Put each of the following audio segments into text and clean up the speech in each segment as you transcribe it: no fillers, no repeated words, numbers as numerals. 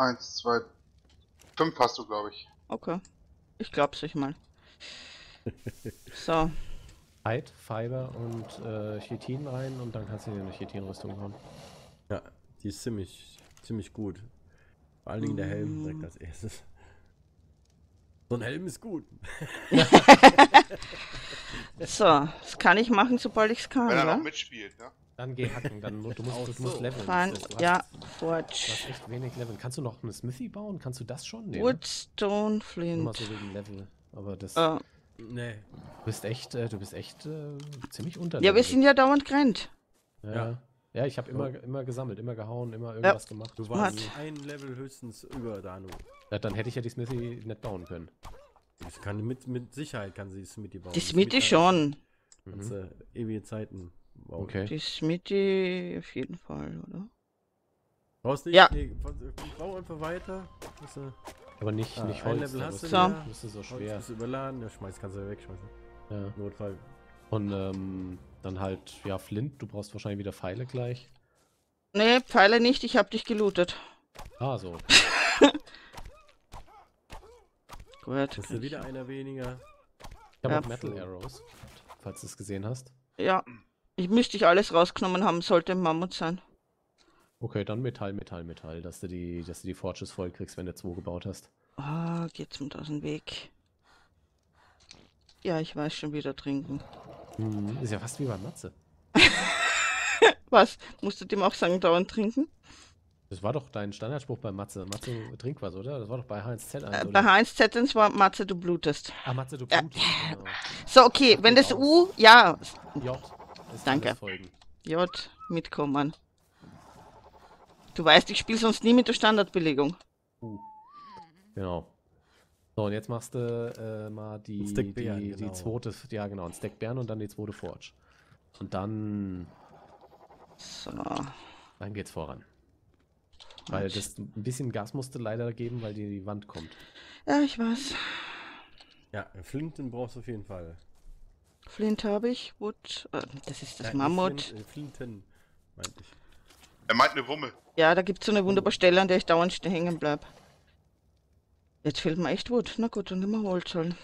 Eins, zwei, fünf hast du, glaube ich. Okay. Ich glaub's nicht mal. So. Eid, Fiber und Chitin rein und dann kannst du dir eine Chitin-Rüstung hauen. Ja, die ist ziemlich gut. Vor allen Dingen der Helm direkt als erstes. So ein Helm ist gut. So, das kann ich machen, sobald ich es kann. Wenn er noch mitspielt, ne? Dann geh hacken, dann du musst leveln. Fein, so, ja, Forge. Du hast echt wenig Leveln. Kannst du noch eine Smithy bauen? Kannst du das schon? Nee, Woodstone, ne? Flint. Immer so wegen Level. Aber das... nee. Du bist echt ziemlich unter. Ja, wir sind ja dauernd gerannt. Ja, ich habe immer gesammelt, immer gehauen, immer irgendwas gemacht. Du warst ein Level höchstens über Danu. Ja, dann hätte ich ja die Smithy nicht bauen können. Ich kann mit Sicherheit kann sie die Smithy bauen. Die Smithy schon. Ganze ewige Zeiten. Wow. Okay. Die Smithy auf jeden Fall, oder? Brauchst du? Ja. Nee, bau einfach weiter. Aber nicht Holz. Ein Level hast du ja. Das ist so schwer. Holz ist überladen. Ja, kannst du ja wegschmeißen. Ja. Notfall. Und dann halt, ja, Flint. Du brauchst wahrscheinlich wieder Pfeile gleich. Nee, Pfeile nicht. Ich hab dich gelootet. Ah, so. Gut. Bist du wieder einer weniger? Ich hab auch Metal Arrows, falls du es gesehen hast. Ja. Ich müsste ich alles rausgenommen haben, sollte ein Mammut sein. Okay, dann Metall, dass du die Forges voll kriegst, wenn du 2 gebaut hast. Ah, geht's mit aus dem Weg. Ja, ich weiß schon wieder trinken. Ist ja fast wie bei Matze. Was? Musst du dem auch sagen, dauernd trinken? Das war doch dein Standardspruch bei Matze. Matze, trink was, oder? Das war doch bei H1Z1, oder? Bei H1Z1 war Matze, du blutest. Ah, Matze, du blutest. Genau. So, okay, wenn das U, ja. J. Danke. J, mitkommen. Du weißt, ich spiele sonst nie mit der Standardbelegung. Genau. So, und jetzt machst du mal die zweite, ja genau, ein Stack Bären und dann die zweite Forge. Und dann... So. Dann geht's voran. Weil das ein bisschen Gas musste leider geben, weil die Wand kommt. Ja, ich weiß. Ja, Flinten brauchst du auf jeden Fall. Flint habe ich, Wood, das ist das Mammut. Flinten, meinte ich. Er meint eine Wumme. Ja, da gibt es so eine wunderbare Stelle, an der ich dauernd hängen bleibe. Jetzt fehlt mir echt Wood. Na gut, dann nehmen wir Holz halt.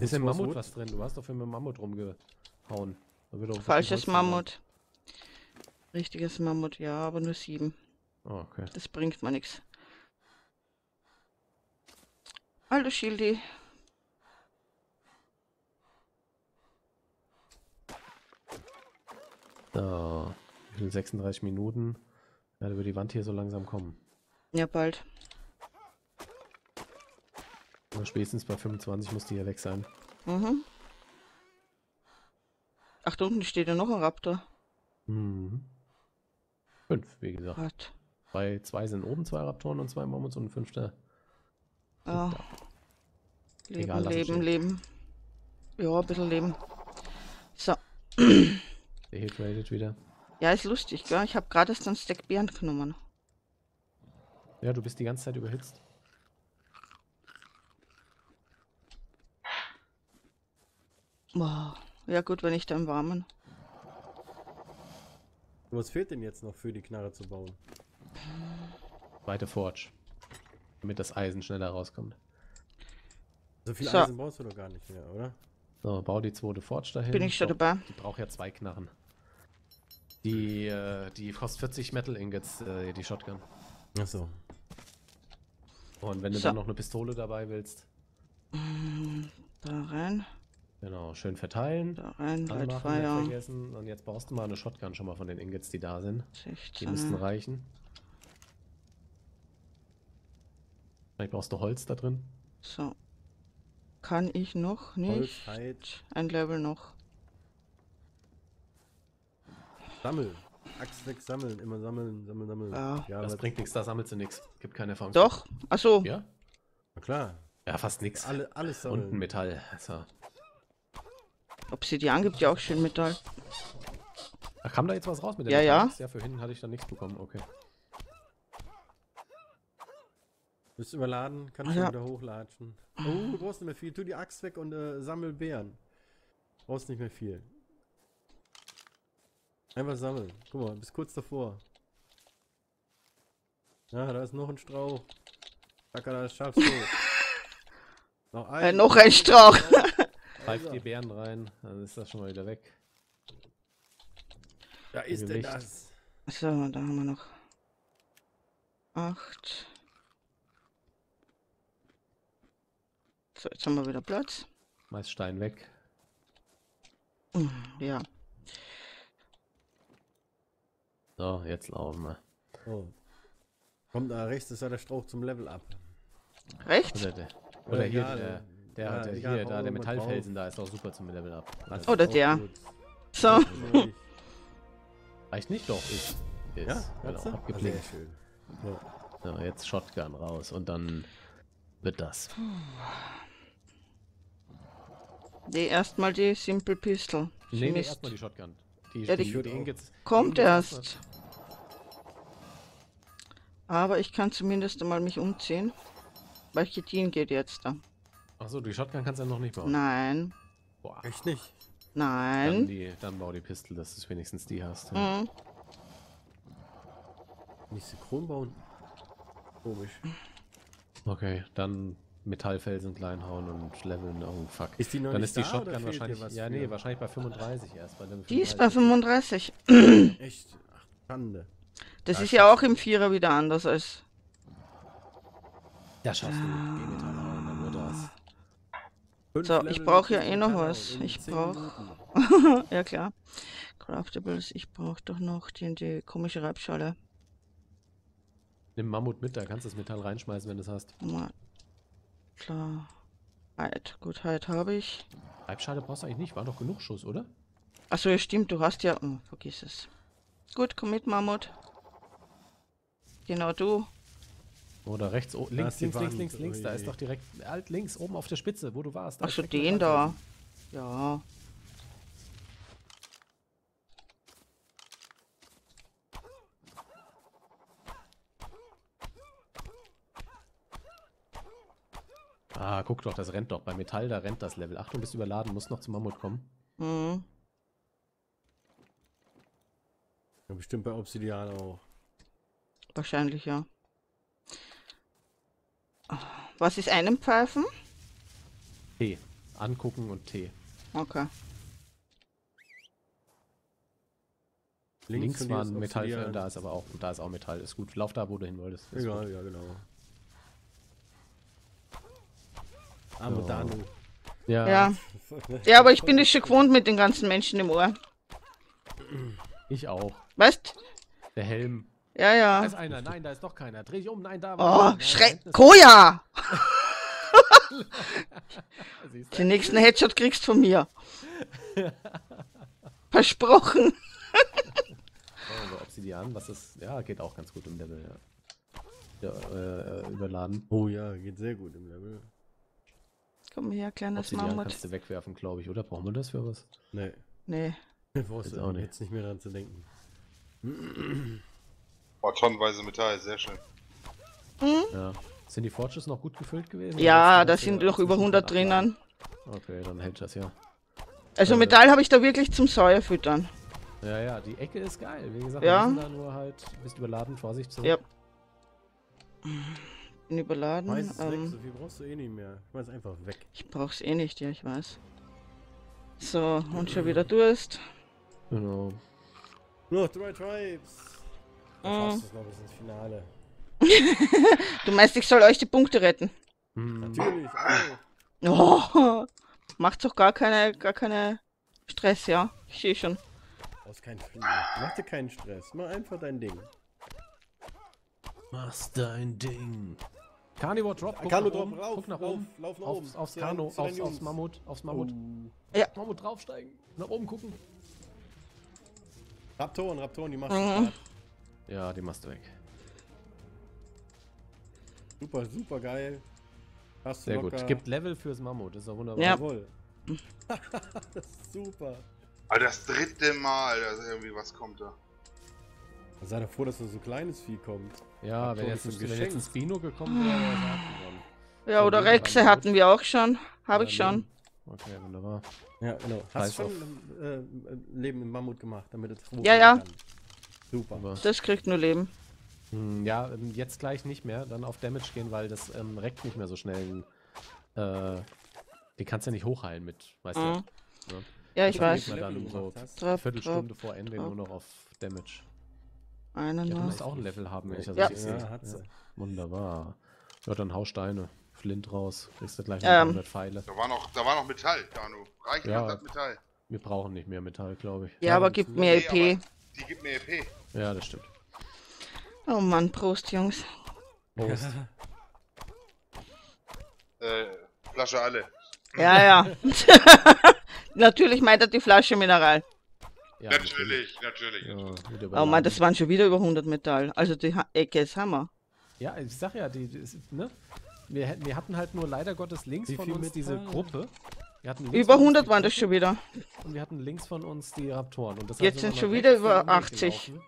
Ist im Mammut was drin? Du hast doch immer Mammut rumgehauen. Falsches Mammut. Richtiges Mammut, ja, aber nur 7. Oh, okay. Das bringt mir nichts. Hallo Schildi. So, in 36 Minuten werde über die Wand hier so langsam kommen. Ja, bald. Oder spätestens bei 25 muss die ja weg sein. Mhm. Ach, da unten steht ja noch ein Raptor. Mhm. 5, wie gesagt. Gott. Bei 2 sind oben 2 Raptoren und 2 Mammuts und ein 5. Ah. Leben, egal, Leben. Ja, ein bisschen Leben. So. Der hier tradet wieder. Ja, ist lustig, gell? Ich habe gerade erst einen Stack Bären genommen. Ja, du bist die ganze Zeit überhitzt. Boah. Ja gut, wenn ich da im Warmen. Was fehlt denn jetzt noch für die Knarre zu bauen? Zweite Forge. Damit das Eisen schneller rauskommt. So viel Eisen brauchst du doch gar nicht mehr, oder? So, bau die zweite Forge dahin. Bin ich schon dabei. Die braucht ja 2 Knarren. Die kostet 40 Metal Ingots, die Shotgun. Achso. Und wenn du dann noch eine Pistole dabei willst. Da rein. Genau, schön verteilen. Da rein, anmachen, nicht vergessen. Und jetzt brauchst du mal eine Shotgun schon mal von den Ingots, die da sind. 16. Die müssten reichen. Vielleicht brauchst du Holz da drin. So. Kann ich noch nicht. Holzheit. Ein Level noch. Sammeln. Axt weg, sammeln. Immer sammeln. Ah. Ja, das bringt nichts, da sammelst du nichts. Gibt keine Erfahrung. Doch, achso. Ja? Na klar. Ja, fast nichts. Alles sammeln. Und ein Metall. So. Obsidian gibt ja auch schön Metall. Ach, kam da jetzt was raus mit dem Metall? Ja. Ja, für hinten hatte ich da nichts bekommen, okay. Bist überladen, kannst du wieder hochlatschen. Oh, du brauchst nicht mehr viel. Tu die Axt weg und sammel Bären. Du brauchst nicht mehr viel. Einfach sammeln. Guck mal, bis kurz davor. Ah, da ist noch ein Strauch. Kaka, das schaffst du. Noch ein Strauch. Pfeift die Beeren rein, dann ist das schon mal wieder weg. Da ist denn das. So, da haben wir noch 8. So, jetzt haben wir wieder Platz. Meist Stein weg. Ja. So, jetzt laufen wir. Oh. Kommt da rechts, ist ja der Strauch zum Level up. Rechts? Oder hier, ja, der hat ja hier, da der Metallfelsen drauf. Da ist auch super zum Level up. Das oder der. Gut. So. Reicht nicht doch. Ja, genau, abgeblinkt. Schön. So. So, jetzt Shotgun raus und dann wird das. Nee, erstmal die Simple Pistol. Nee, nee, erstmal die Shotgun. Die kommt erst. Aber ich kann zumindest mal mich umziehen. Weil Chitin geht jetzt da. Achso, die Shotgun kannst du ja noch nicht bauen. Nein. Boah. Echt nicht? Nein. Dann bau die Pistole, dass du wenigstens die hast. Ja. Mhm. Nicht synchron bauen. Komisch. Okay, dann Metallfelsen kleinhauen und leveln. Oh fuck. Ist die noch dann nicht ist die da, Shotgun wahrscheinlich. Ja, nee, wahrscheinlich bei 35 erst. Bei dem die 35. Ist bei 35. Echt? Ach, Schande. Das ist ja auch im Vierer wieder anders als. Das schaffst du. Nur das. So, ich brauche ja eh noch was. Ich brauche. Ja, klar. Craftables. Ich brauche doch noch die komische Reibschale. Nimm Mammut mit, da kannst du das Metall reinschmeißen, wenn du es hast. Na, klar. Heid. Gut, Heid habe ich. Reibschale brauchst du eigentlich nicht. War doch genug Schuss, oder? Achso, ja, stimmt. Du hast ja. Oh, vergiss es. Gut, komm mit, Mammut. Genau du. Oder rechts, links, da ist doch direkt alt links oben auf der Spitze, wo du warst. Ach so, den da. Ja. Ah, guck doch, das rennt doch. Bei Metall, da rennt das Level. Achtung, bist überladen, musst noch zum Mammut kommen. Mhm. Ja, bestimmt bei Obsidian auch. Wahrscheinlich, ja. Was ist einem Pfeifen? Tee. Angucken und Tee. Okay. Links war ein Metallfeld, da ist aber auch, da ist auch Metall. Ist gut. Lauf da, wo du hin wolltest. Egal, ja, genau. Aber Danu. Ja. Ja. Ja, aber ich bin nicht schon gewohnt mit den ganzen Menschen im Ohr. Ich auch. Weißt? Der Helm. Ja, ja. Da ist einer, nein, da ist doch keiner. Dreh dich um, nein, da war. Oh, Schreck. Koja! Den nächsten Headshot kriegst du von mir. Versprochen. Also Obsidian, was ist. Ja, geht auch ganz gut im Level, ja. Ja, überladen. Oh ja, geht sehr gut im Level. Komm her, kleines Obsidian Mammut. Kannst du wegwerfen, glaube ich, oder? Brauchen wir das für was? Nee. Nee. Brauchst du auch nicht. Jetzt nicht mehr dran zu denken. Oh, tonnenweise Metall, sehr schön. Mhm. Ja. Sind die Forges noch gut gefüllt gewesen? Ja, da sind noch über 100 drinnen. Okay, dann hält das ja. Also Metall habe ich da wirklich zum Säuer füttern. Ja, ja, die Ecke ist geil. Wie gesagt, ja. Wir sind da nur halt, bist überladen, Vorsicht zu. Ja. Bin überladen. Meistens weg, so viel brauchst du eh nicht mehr. Ich mein's einfach weg. Ich brauch's eh nicht, ja, ich weiß. So, und schon wieder Durst. Genau. Noch 3 Tribes. Dann schaffst du es noch bis ins Finale. Du meinst, ich soll euch die Punkte retten? Natürlich. Oh, macht doch gar keine Stress, ja. Ich sehe schon. Mach dir keinen Stress. Mach einfach dein Ding. Machst dein Ding. Carnivore Drop. Guck nach oben. Lauf nach oben. Aufs Kanu. Aufs Mammut. Aufs Mammut. Ja. Mammut draufsteigen. Nach oben gucken. Raptoren, die machen Spaß. Ja, die machst du weg. Super, super geil. Hast du locker. Sehr gut. Gibt Level fürs Mammut, das ist doch wunderbar. Jawohl. Das ist super. Aber das dritte Mal, dass irgendwie was kommt da. Sei doch froh, dass nur so kleines Vieh kommt. Ja, wenn jetzt ein Spino gekommen wäre, wäre es. Ja, oder Rexe hatten wir auch schon. Habe ich schon. Okay, wunderbar. Ja, genau. Hast du schon Leben im Mammut gemacht, damit es. Ja, ja. Super. Das kriegt nur Leben. Ja, jetzt gleich nicht mehr. Dann auf Damage gehen, weil das reckt nicht mehr so schnell. Die kannst du ja nicht hochheilen mit, weißt du. Ja, ja, ich weiß. Dann so Viertelstunde vor Ende nur noch auf Damage. Ja, du musst auch ein Level haben, wenn ich das richtig sehe. Ja, hat's. Ja. Wunderbar. Ja, dann hau Steine. Flint raus. Kriegst du gleich noch 100 Pfeile. Da war noch Metall, Danu. Reicht noch das Metall? Wir brauchen nicht mehr Metall, glaube ich. Ja, aber gib mir EP. Die gibt mir EP. Ja, das stimmt. Oh Mann, Prost, Jungs. Prost. Flasche alle. Ja, ja. Natürlich meint er die Flasche Mineral. Ja, natürlich. Ja, oh Mann, das waren schon wieder über 100 Metall. Also die Ecke ist Hammer. Ja, ich sag ja, ne? Wir hatten halt nur leider Gottes links von uns diese Gruppe. Über 100 waren das schon wieder. Und wir hatten links von uns die Raptoren. Und das jetzt sind schon wieder über 80. Gelaufen.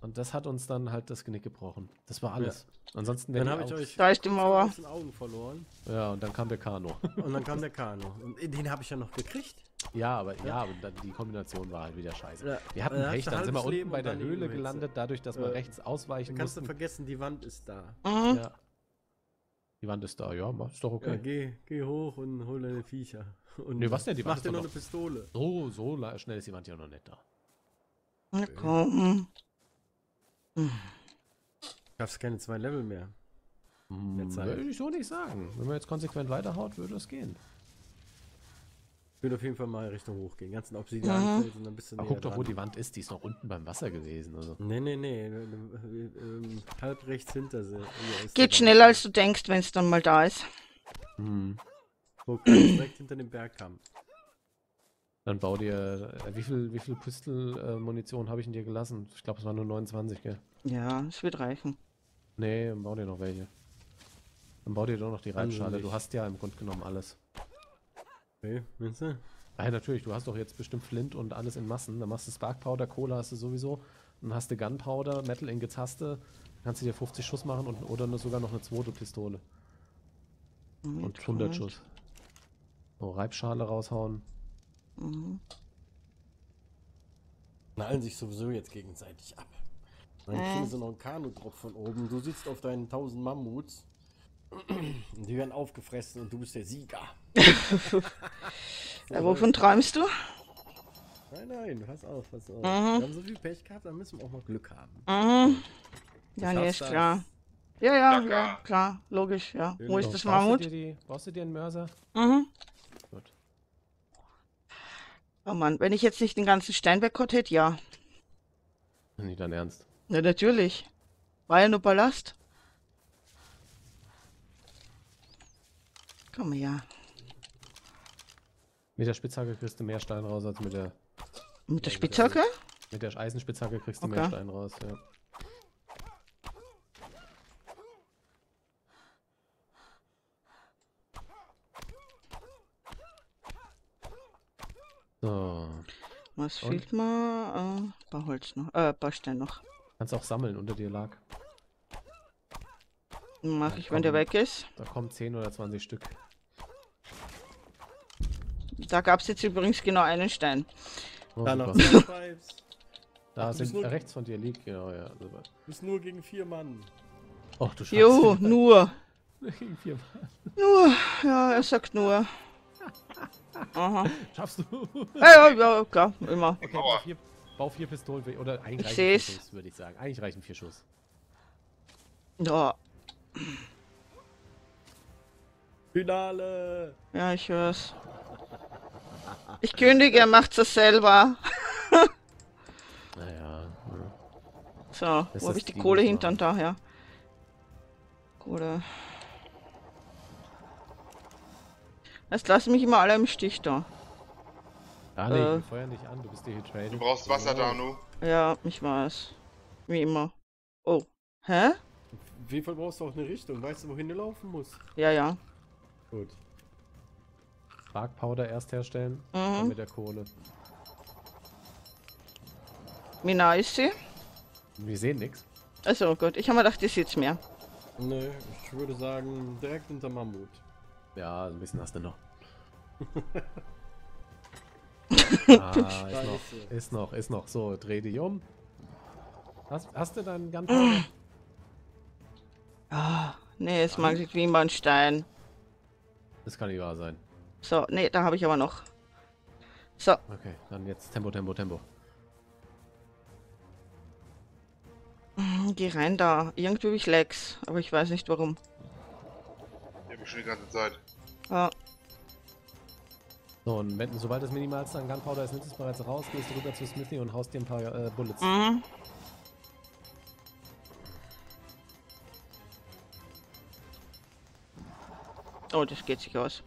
Und das hat uns dann halt das Genick gebrochen. Das war alles. Ja. Ansonsten dann habe ich euch da ist die Mauer. Aus den Augen verloren. Ja, und dann kam der Kano. Und dann kam der Kano. Und den habe ich ja noch gekriegt. Ja, aber die Kombination war halt wieder scheiße. Ja. Wir hatten recht, dann sind wir unten bei der Höhle gelandet, dadurch, dass wir rechts ausweichen mussten. Kannst du vergessen, die Wand ist da. Mhm. Ja. Die Wand ist da, ist doch okay. Ja, geh hoch und hol deine Viecher. Und nee, was denn? Die Wand ist doch noch eine Pistole. So schnell ist die Wand ja noch nicht da. Na komm. Gab's keine 2 Level mehr. Würde ich so nicht sagen. Wenn man jetzt konsequent weiterhaut, würde das gehen. Ich würde auf jeden Fall mal Richtung hoch gehen. Ganzen Obsidian und ein bisschen. Aber guck doch, wo die Wand ist. Die ist noch unten beim Wasser gewesen. Also. Nee. Halb rechts hinter sie. Geht schneller, als du denkst, wenn es dann mal da ist. Okay, direkt hinter dem Bergkamm. Dann bau dir. Wie viel Pistol-Munition habe ich in dir gelassen? Ich glaube, es waren nur 29, gell? Ja, es wird reichen. Nee, dann bau dir noch welche. Dann bau dir doch noch die Reitschale. Du hast ja im Grunde genommen alles. Okay, meinst du? Ah, ja, natürlich. Du hast doch jetzt bestimmt Flint und alles in Massen. Dann machst du Sparkpowder, Cola hast du sowieso. Dann hast du Gunpowder, Metal Ingots hast du. Dann kannst du dir 50 Schuss machen und, oder sogar noch eine zweite Pistole. Und 100 Schuss. So, Reibschale raushauen. Knallen sich sowieso jetzt gegenseitig ab. Dann kriegen sie noch einen Kanutropf von oben. Du sitzt auf deinen 1000 Mammuts und die werden aufgefressen und du bist der Sieger. Ja, wovon träumst du? Nein, pass auf. Wir haben so viel Pech gehabt, dann müssen wir auch mal Glück haben. Ja, nee, ist klar. Ja, klar, logisch, ja. Wo ist das Mammut? Brauchst du dir einen Mörser? Gut. Oh Mann, wenn ich jetzt nicht den ganzen Steinberg-Kott hätte, ja. Nicht dein Ernst? Na, natürlich. War ja nur Ballast. Komm her. Mit der Spitzhacke kriegst du mehr Stein raus als mit der... Mit der Spitzhacke? Mit der Eisenspitzhacke kriegst du mehr Stein raus, ja. So. Was fehlt mal? Ein paar Holz noch. Ein paar Steine noch. Kannst auch sammeln, unter dir lag. Mach ich, wenn der weg ist. Da kommen 10 oder 20 Stück. Da gab es jetzt übrigens genau einen Stein. Oh, da noch da sind rechts von dir liegt, genau. Du bist nur gegen 4 Mann. Ach du Scheiße. Jo, nur gegen 4 Mann. Nur, ja, er sagt nur. Aha. Schaffst du? Ja, klar, immer. Okay, bau vier Pistolen, oder eigentlich reichen 4 Schuss, würde ich sagen. Eigentlich reichen 4 Schuss. Ja. Finale! Ja, ich hör's. Ich kündige, er macht's ja selber. Naja. So, wo hab ich die Kohle hinter daher? Kohle. Jetzt lassen mich immer alle im Stich da. Ah, nee, ich feuer nicht an, du bist hier getradet. Du brauchst Wasser, Danu. Ja, ich weiß. Wie immer. Oh. Hä? Auf jeden Fall brauchst du auch eine Richtung. Weißt du, wohin du laufen musst? Ja. Gut. Sparkpowder erst herstellen, dann mit der Kohle. Wie nah ist sie? Wir sehen nichts. Achso, gut. Ich habe mir gedacht, ihr seht's mehr. Nö, ich würde sagen, direkt hinter Mammut. Ja, ein bisschen hast du noch. Ist noch. So, dreh dich um. Hast du deinen ganzen... Oh, nee, es mag sich wie ein Stein. Das kann nicht wahr sein. So, nee, da habe ich aber noch. So. Okay, dann jetzt Tempo, Tempo, Tempo. Geh rein da. Irgendwie habe ich Lex, aber ich weiß nicht warum. Ich habe schon die ganze Zeit. Ja. So, und wenn, sobald das Minimalste an Gunpowder ist, nimmst du es bereits raus, gehst du rüber zu Smithy und haust dir ein paar Bullets. Mhm. Oh, das geht sich aus.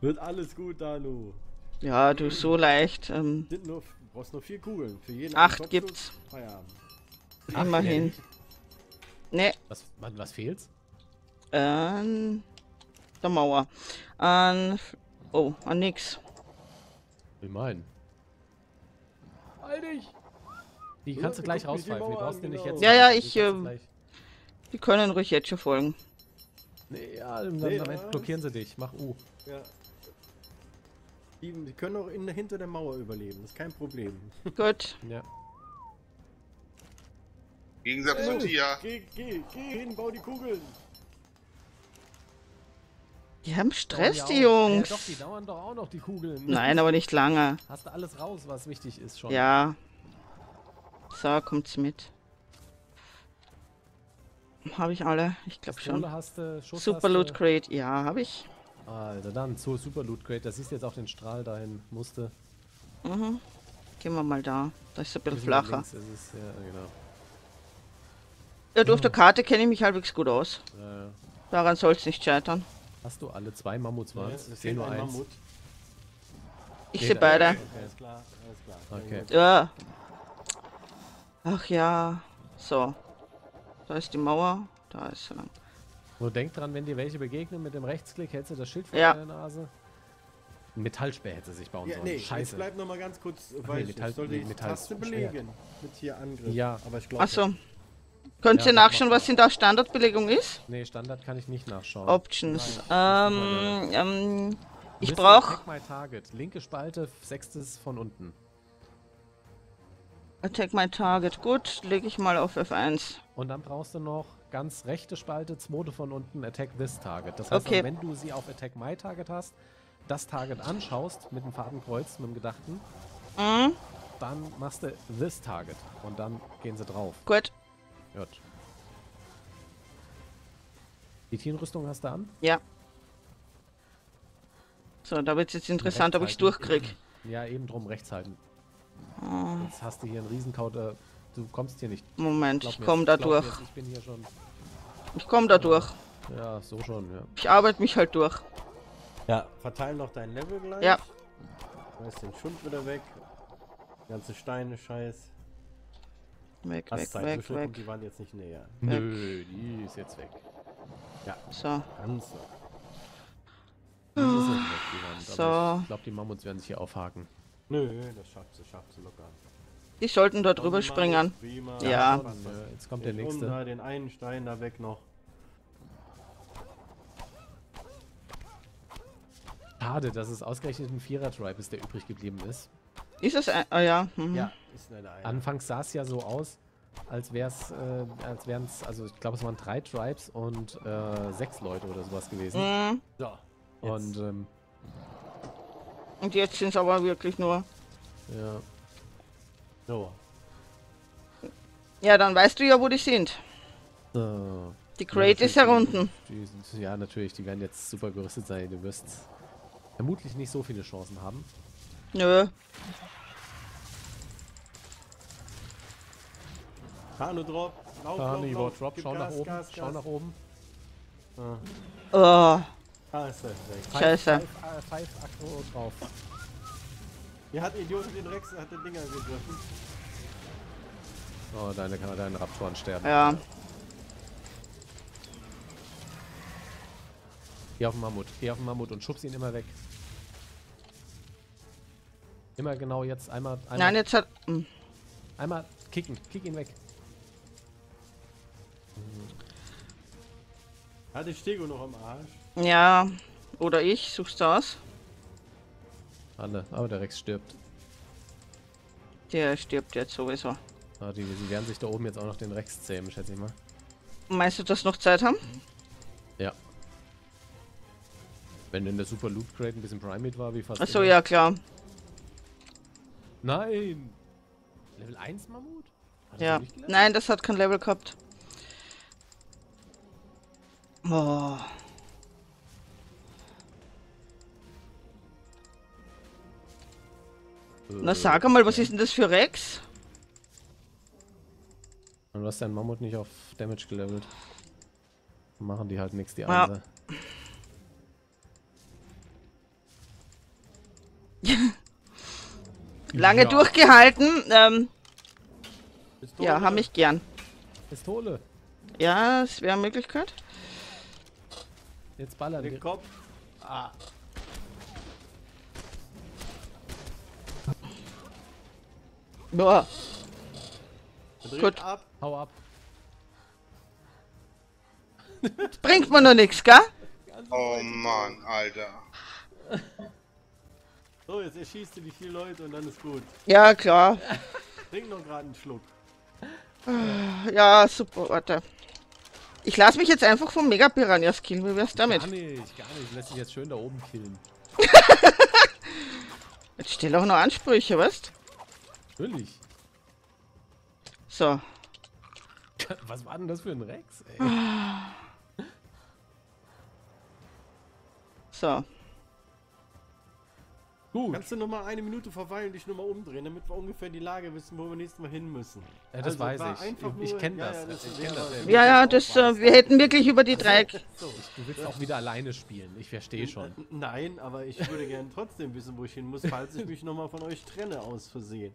Wird alles gut, Danu. Ja, du ist so leicht. Du brauchst nur 4 Kugeln. Für jeden 8 gibt's. Immerhin. Nee. Was fehlt's? Der Mauer. An nix. Ich meine. Einig! Die kannst du gleich rauspfeifen, die brauchst du nicht jetzt. Ja, die können ruhig jetzt schon folgen. Nee, ja, am Ende blockieren sie dich. Mach U. Ja. Die können auch hinter der Mauer überleben, das ist kein Problem. Gut. Ja. Gegensatz zu Tia. Geh hin, bau die Kugeln. Die haben Stress, die Jungs. Ja, doch, die dauern doch auch noch, die Kugeln. Nein, aber nicht lange. Hast du alles raus, was wichtig ist schon? Ja. So, kommt's mit. Habe ich alle? Ich glaube schon. Hast du, Super Loot Crate, ja, habe ich. Alter, dann zu Super Loot Crate. Da siehst du jetzt auch den Strahl dahin. Musste. Mhm. Gehen wir mal da. Da ist ein bisschen flacher. Links ist es, ja, genau. Ja, auf der Karte kenne ich mich halbwegs gut aus. Ja. Daran soll es nicht scheitern. Hast du alle 2 Mammuts? Ja, ich sehe nur einen Mammut. Ich sehe beide. Okay, ist klar. Okay. Ja. Ach ja. So. Da ist die Mauer. Da ist sie lang. Nur denk dran, wenn dir welche begegnen, mit dem Rechtsklick hältst du das Schild vor deiner Nase. Ein Metallspeer hätte sich bauen sollen. Nee, scheiße. Jetzt bleib nochmal ganz kurz, weil ich sollte die Taste belegen. Mit hier Angriff. Ja, aber ich glaube. Achso. Könnt ihr nachschauen, was in der Standardbelegung ist? Nee, Standard kann ich nicht nachschauen. Options. Ich brauche... Attack my target. Linke Spalte, 6. von unten. Attack my target. Gut, lege ich mal auf F1. Und dann brauchst du noch ganz rechte Spalte, 2. von unten, Attack this target. Das heißt, wenn du sie auf Attack my target hast, das Target anschaust, mit dem Fadenkreuz, mit dem Gedachten, dann machst du this target. Und dann gehen sie drauf. Gut. Die Tienrüstung hast du an? Ja. So, da wird es jetzt interessant, ob ich es durchkriege. Ja, eben drum rechts halten. Oh. Jetzt hast du hier einen Riesenkauter. Du kommst hier nicht. Moment, ich komme da durch. Ich bin hier schon. Ich komme da durch. Ja, so schon, ja. Ich arbeite mich halt durch. Ja, verteilen noch dein Level gleich. Ja. Da ist den Schund wieder weg. Die ganze Steine, Scheiß. Weg. Die waren jetzt nicht näher. Nö, die ist jetzt weg. Ja, so. So. Ich glaube, die Mammuts werden sich hier aufhaken. Nö, das schafft sie locker. Die sollten da drüber springen. Prima. Ja. Jetzt kommt der nächste. Da, den einen Stein da weg noch. Schade, dass es ausgerechnet ein 4er-Tribe ist, der übrig geblieben ist. Ist es ein... Ah ja. Mhm. Ja. Anfangs sah es ja so aus, als wär's, als wären es, also ich glaube es waren 3 Tribes und 6 Leute oder sowas gewesen. Mhm. So. Jetzt. Und jetzt sind es aber wirklich nur. Ja. So. Ja, dann weißt du ja, wo die sind. So. Die Crate ist ja unten. Ja, natürlich, die werden jetzt super gerüstet sein. Du wirst vermutlich nicht so viele Chancen haben. Nö. Danu Drop, Lauf, schau nach oben, schau nach oben. Ah. Oh. Scheiße. 5 Akro drauf. Hier hat Idioten den Rex, hat den Dinger gegriffen. Oh, deine kann man deinen Raptoren sterben. Ja. Geh auf den Mammut und schubst ihn immer weg. Immer genau jetzt einmal. Nein, jetzt hat... Einmal kicken, kick ihn weg. Hatte Stego noch am Arsch? Ja, oder ich, suchst du aus? Alle, aber der Rex stirbt. Der stirbt jetzt sowieso. Ah, sie werden sich da oben jetzt auch noch den Rex zähmen, schätze ich mal. Meinst du, dass noch Zeit haben? Ja. Wenn in der Super Loot Crate ein bisschen Primate war, wie fast. Achso, ja klar. Nein! Level 1 Mammut? Ja. Nein, das hat kein Level gehabt. Oh. Na sag einmal, was ist denn das für Rex? Und du hast deinen Mammut nicht auf Damage gelevelt. Machen die halt nichts, die anderen. Ja. Lange durchgehalten. Ja, hab mich gern. Pistole. Ja, es wäre eine Möglichkeit. Jetzt ballern den Kopf. Ah. Boah. Gut. Ab. Hau ab. Bringt mir noch nichts, gell? Oh Mann, Alter. So, jetzt erschießt du die vier Leute und dann ist gut. Ja, klar. Trink noch gerade einen Schluck. Ja, super, warte. Ich lasse mich jetzt einfach vom Mega-Piranhas killen, wie wär's damit? Gar nicht, lässt sich jetzt schön da oben killen. Jetzt stell auch noch Ansprüche, weißt? Natürlich. So. Was war denn das für ein Rex, ey? So. Gut. Kannst du nochmal eine Minute verweilen, dich nochmal umdrehen, damit wir ungefähr die Lage wissen, wo wir nächstes Mal hin müssen. Ja, das also, weiß ich. Ich kenne das. Wir hätten wirklich über die Dreieck. So. Du willst auch wieder alleine spielen, ich verstehe schon. Nein, aber ich würde gerne trotzdem wissen, wo ich hin muss, falls ich mich nochmal von euch trenne, aus Versehen.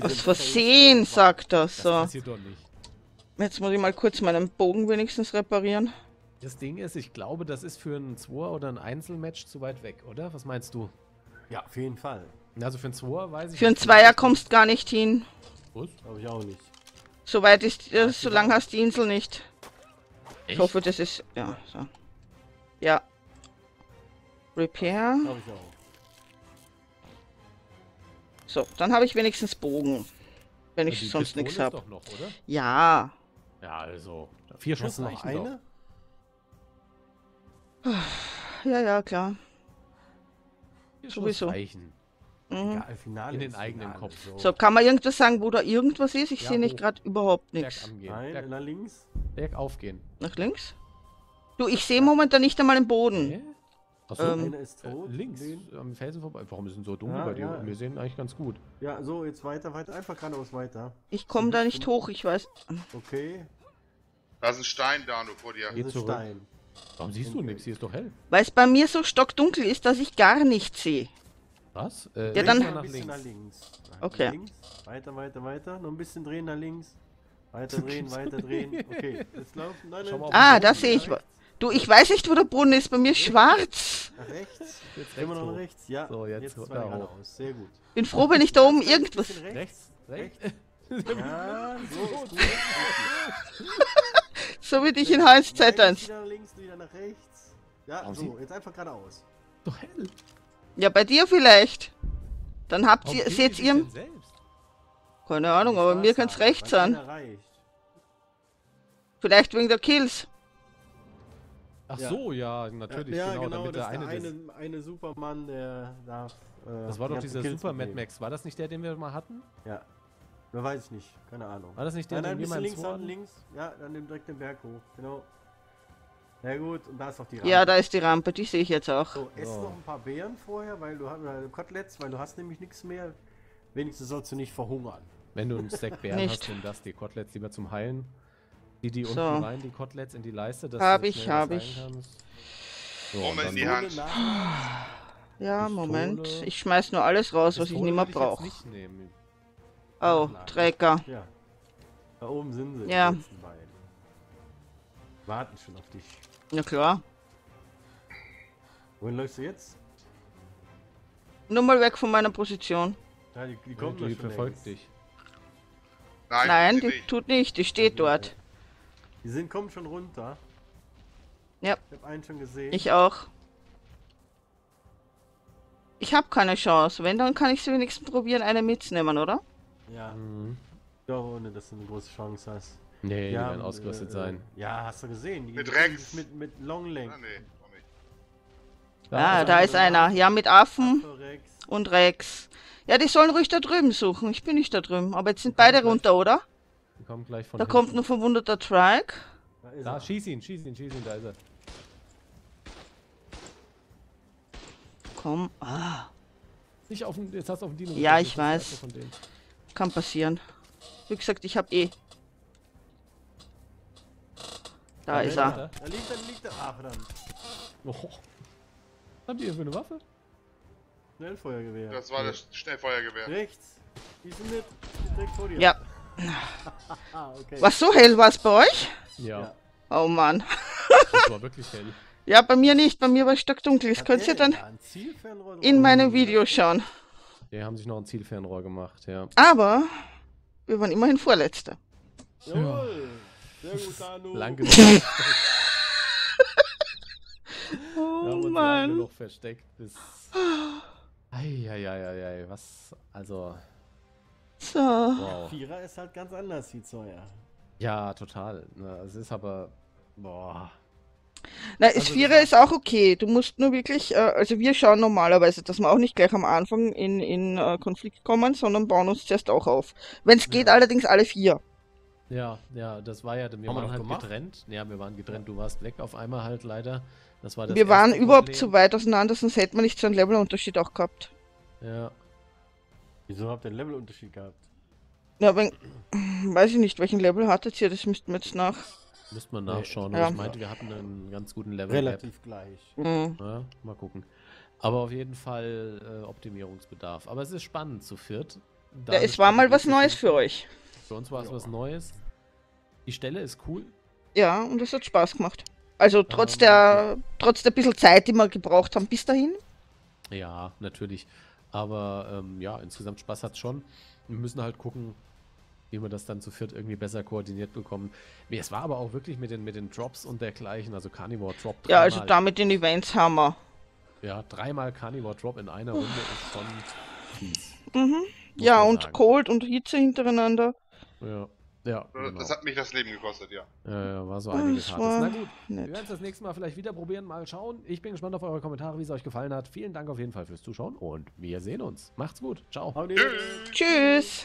Aus Versehen, sagt er so. Das passiert doch nicht. Jetzt muss ich mal kurz meinen Bogen wenigstens reparieren. Das Ding ist, ich glaube, das ist für ein 2er oder ein Einzelmatch zu weit weg, oder? Was meinst du? Ja, auf jeden Fall. Also für ein 2er weiß ich. Für einen 2er kommst gar nicht hin. Was? Glaube ich auch nicht. Soweit ist, so lang hast die Insel nicht. Echt? Ich hoffe, das ist, ja, so. Ja. Repair. Glaube ich auch. So, dann habe ich wenigstens Bogen. Wenn ich sonst nichts habe. Ja. Ja, also. 4 Schuss noch eine? Ja, ja, klar. Sowieso. Egal, Finale in den eigenen Kopf. So, kann man irgendwas sagen, wo da irgendwas ist? Ich sehe nicht gerade überhaupt nichts. Nein, nach links. Bergauf gehen. Nach links? Du, ich sehe momentan nicht einmal den Boden. Okay. Achso, einer ist tot. Links, am Felsen vorbei. Warum ist denn so dunkel bei dir? Ja. Wir sehen eigentlich ganz gut. Ja, so, jetzt weiter. Einfach geradeaus weiter. Ich komme da nicht hoch, ich weiß. Okay. Da ist ein Stein, Danu, vor dir. Geht zurück. Stein. Warum siehst du nichts? Hier ist doch hell. Weil es bei mir so stockdunkel ist, dass ich gar nichts sehe. Was? Ja, dann nach links. Okay. Links. Weiter. Noch ein bisschen drehen nach links. Weiter drehen. Okay, jetzt laufen. Nein. Ah, da sehe ich was. Du, ich weiß nicht, wo der Brunnen ist. Bei mir schwarz. Nach rechts. Jetzt immer noch rechts. Ja. So, jetzt da raus. Sehr gut. Bin froh, wenn ich da oben irgendwas. Rechts. Ja, so. So wie dich in Hals zetterns. Wieder links, wieder nach rechts. Ja, so, jetzt einfach geradeaus. Doch hell. Ja, bei dir vielleicht. Dann habt ihr, seht ihr... Keine Ahnung, aber mir kann es rechts sein. Vielleicht wegen der Kills. Ach so, ja, natürlich. Ja, genau, damit eine Superman, der da... das war doch dieser Super Mad Max, war das nicht der, den wir mal hatten? Ja. Da weiß ich nicht, keine Ahnung. War das nicht der, den wir mal links? Ja, dann nimm direkt den Berg hoch, genau. Sehr gut, und da ist auch die Rampe. Ja, da ist die Rampe, die sehe ich jetzt auch. So, ess noch ein paar Beeren vorher, weil du hast Koteletts, weil du hast nämlich nichts mehr. Wenigstens sollst du nicht verhungern. Wenn du einen Stack Beeren hast, nimm das, die Koteletts lieber zum Heilen. Die unten rein, die Koteletts in die Leiste, dass du das schnell heilen kannst. So, Moment in die Hand. Ja, Moment. Ich schmeiß nur alles raus, was ich nicht mehr brauche. Oh, Trecker. Ja. Da oben sind sie. Ja. Die letzten beiden. Warten schon auf dich. Na klar. Wohin läufst du jetzt? Nur mal weg von meiner Position. Ja, die kommt nicht. Die verfolgt dich. Nein, die tut nicht. Die steht dort. Die kommen schon runter. Ja. Ich hab einen schon gesehen. Ich auch. Ich habe keine Chance. Wenn, dann kann ich sie wenigstens probieren, eine mitzunehmen, oder? Ja. Mhm. Ja, ohne dass du eine große Chance hast. Nee, die werden ausgerüstet sein. Ja, hast du gesehen? Die mit Rex. Mit Longlenk. Ah, nee, noch nicht. Ah, da ist einer. Ja, mit Affen und Rex. Ja, die sollen ruhig da drüben suchen. Ich bin nicht da drüben. Aber jetzt sind beide runter, oder? Die kommen gleich von da hinten. Kommt ein verwundeter Trike. Da, schieß ihn, da ist er. Komm, Nicht auf den, jetzt hast du auf den Dino. Ja, ich weiß. Kann passieren. Wie gesagt, ich hab Da ist er. Da liegt er, Ach, verdammt. Oh. Habt ihr für eine Waffe? Schnellfeuergewehr. Das war das Schnellfeuergewehr. Rechts. Die sind nicht direkt vor dir. Ja. Okay. Was, so hell war es bei euch? Ja. Oh Mann. Das war wirklich hell. Ja, bei mir nicht. Bei mir war es stockdunkel. Das könnt ihr dann in meinem Video schauen. Die haben sich noch ein Zielfernrohr gemacht, ja. Aber wir waren immerhin Vorletzte. Jawohl. Sehr gut, Danu. Lang genug. Oh Mann. Lange genug versteckt bis... Eieieiei, was... Also... So. Wow. Vierer ist halt ganz anders wie Zweier. Ja, total. Na, es ist aber... Boah. Na, das Vierer ist auch okay. Du musst nur wirklich... also wir schauen normalerweise, dass wir auch nicht gleich am Anfang in Konflikt kommen, sondern bauen uns zuerst auch auf. Wenn es geht, allerdings alle vier. Ja, ja, das war ja... Wir waren halt getrennt. Ja, wir waren getrennt. Du warst weg auf einmal halt leider. Das war das wir waren überhaupt zu weit auseinander, sonst hätten wir nicht so einen Levelunterschied auch gehabt. Ja. Wieso habt ihr einen Levelunterschied gehabt? Ja, wenn... Weiß ich nicht, welchen Level hattet ihr? Das müssten wir jetzt nach... Müsste man nachschauen. Ja. Ich meinte, wir hatten einen ganz guten Level. Relativ gleich. Mhm. Ja, mal gucken. Aber auf jeden Fall Optimierungsbedarf. Aber es ist spannend zu viert. Ja, es war mal was Neues für euch. Für uns war es was Neues. Die Stelle ist cool. Ja, und es hat Spaß gemacht. Also trotz der bisschen Zeit, die wir gebraucht haben bis dahin. Ja, natürlich. Aber ja, insgesamt Spaß hat es schon. Wir müssen halt gucken, wie wir das dann zu viert irgendwie besser koordiniert bekommen. Es war aber auch wirklich mit den Drops und dergleichen, also Carnivore Drop dreimal. Ja, also da mit den Events haben wir. Ja, dreimal Carnivore Drop in einer Runde ist schon fies. Mhm. Ja, und sagen. Cold und Hitze hintereinander. Ja, ja. Genau. Das hat mich das Leben gekostet, ja. Ja, war so einiges Hartes. Na gut, nett. Wir werden es das nächste Mal vielleicht wieder probieren, mal schauen. Ich bin gespannt auf eure Kommentare, wie es euch gefallen hat. Vielen Dank auf jeden Fall fürs Zuschauen und wir sehen uns. Macht's gut. Ciao. Tschüss.